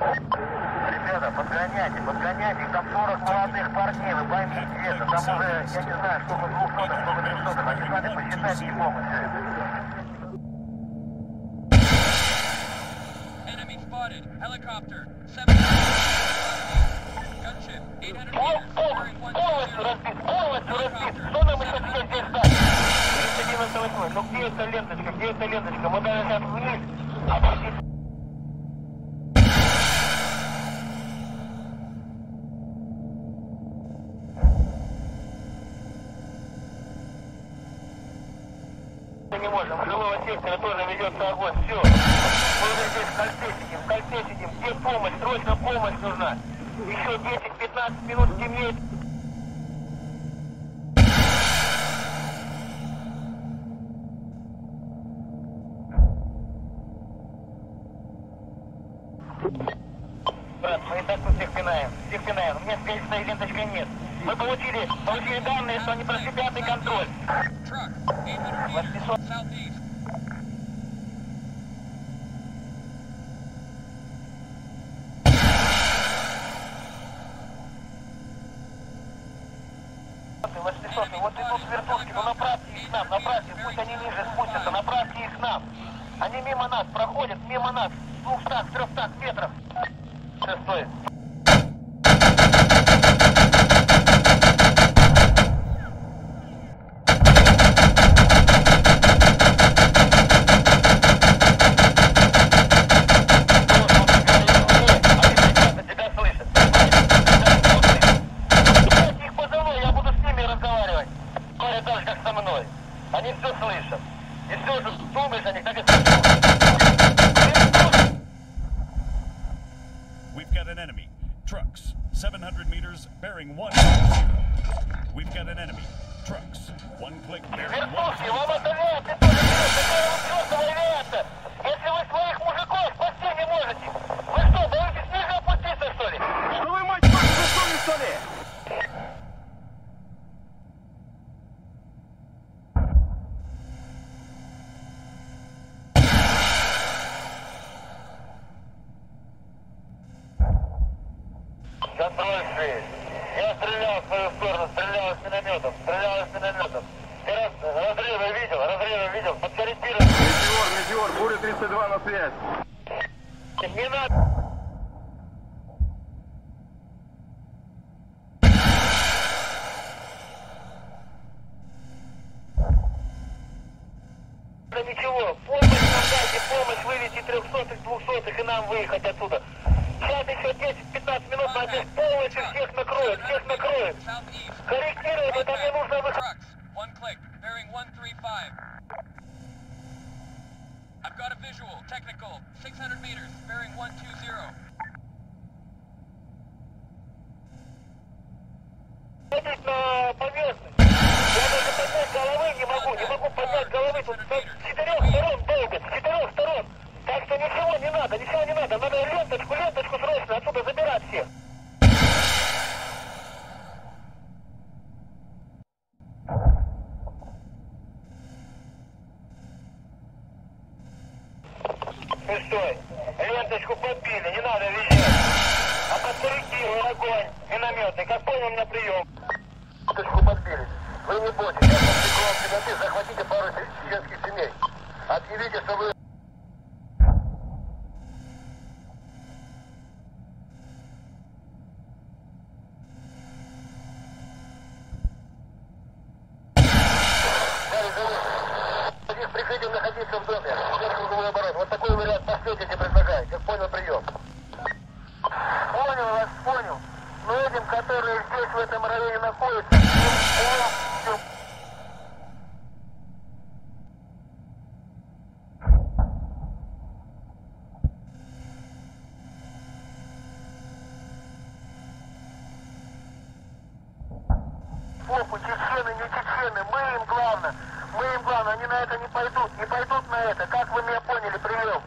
Ребята, подгоняйте, там 40 молодых парней, вы поймите это, там уже, я не знаю, сколько 200-х, сколько 300-х, они сами посчитать не могут. Enemy spotted, helicopter, 700, gunship, 800 meters, полностью разбит, что нам еще теперь здесь дать? 398, ну где эта ленточка, мы даже сейчас вниз, опустимся. Не можем, жилого сектора тоже ведется огонь, все. Мы уже здесь кальпетики, где помощь, срочно помощь нужна. Еще 10-15 минут темнеет. Брат, мы и так тут всех пинаем, у меня скоростной ленточки нет. Мы получили данные, что они прошли 5-й контроль. Восьмисотый, вот идут вертушки, ну направьте их к нам, пусть они ниже спустятся, направьте их к нам. Они мимо нас, проходят мимо нас, в 200-300 метров. Шестой. Они все слышат. И все, что думаешь о них, так и слышат. We've got an enemy. Trucks. 700 meters, bearing 1. We've got an enemy. Trucks. One click, bearing 1. Если вы своих мужиков спасти не можете, вы что, боитесь ниже опуститься, что ли? Что вы, мать вашу, засунули, что ли? Контроль 6. Я стрелял в свою сторону, стрелял из минометов. Сейчас разрывы видел, подкорректировал. Метеор, буря 32 на связь. Не надо. Да ничего, помощь нам дайте, помощь вывести 300-х, 200-х и нам выехать отсюда. Сейчас еще 10-15 минут, но здесь полностью всех накроют. Корректируем, это мне нужно выходить. I've got a visual, technical, 600 meters, bearing 120. Ходить на поверхность. Я даже поднять головы не могу поднять головы, тут с 4 сторон долбят, Так что ничего не надо, надо ленточку срочно отсюда забирать всех. Шестой, ленточку подбили, не надо визжать. А подкорректируй огонь, минометный, как понял, у меня прием. Ленточку подбили, вы не бойтесь, я подбегу вам темноты, захватите пару чеченских семей. Объявите, что вы... находиться в доме, сверху угловой оборот. Вот такой вариант последний предлагаю. Как понял, прием. Понял. Но этим, которые здесь, в этом районе находятся, попу, чечены, не чечены, мы им главное, они на это не пойдут на это, как вы меня поняли, прием.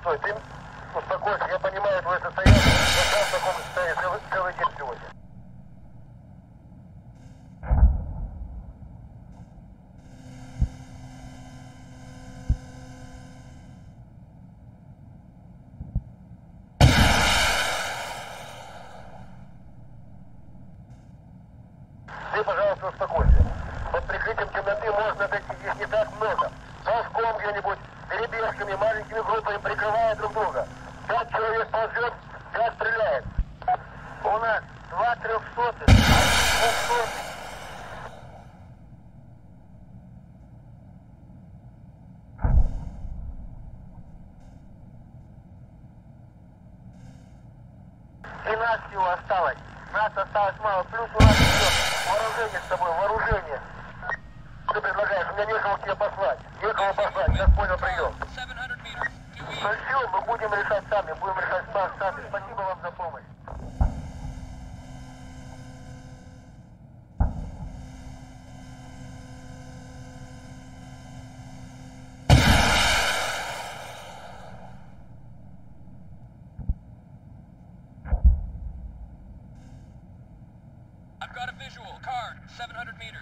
Стой, ты успокойся, я понимаю твое состояние, я сам в таком состоянии целый день сегодня. мальчиками, маленькими группами, прикрывая друг друга. 5 человек ползет, 5 стреляет. У нас 2 300-х, 2 200-х. И нас всего осталось. Нас осталось мало. Плюс у нас еще вооружение с собой, вооружение. Ты предлагаешь, у меня некого к тебе послать. Некого послать, сейчас понял прием. Ну все, мы будем решать сами, будем решать сами. Спасибо вам за помощь. I've got a visual. Card, 700 meters.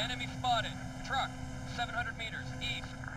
Enemy spotted. Truck, 700 meters east.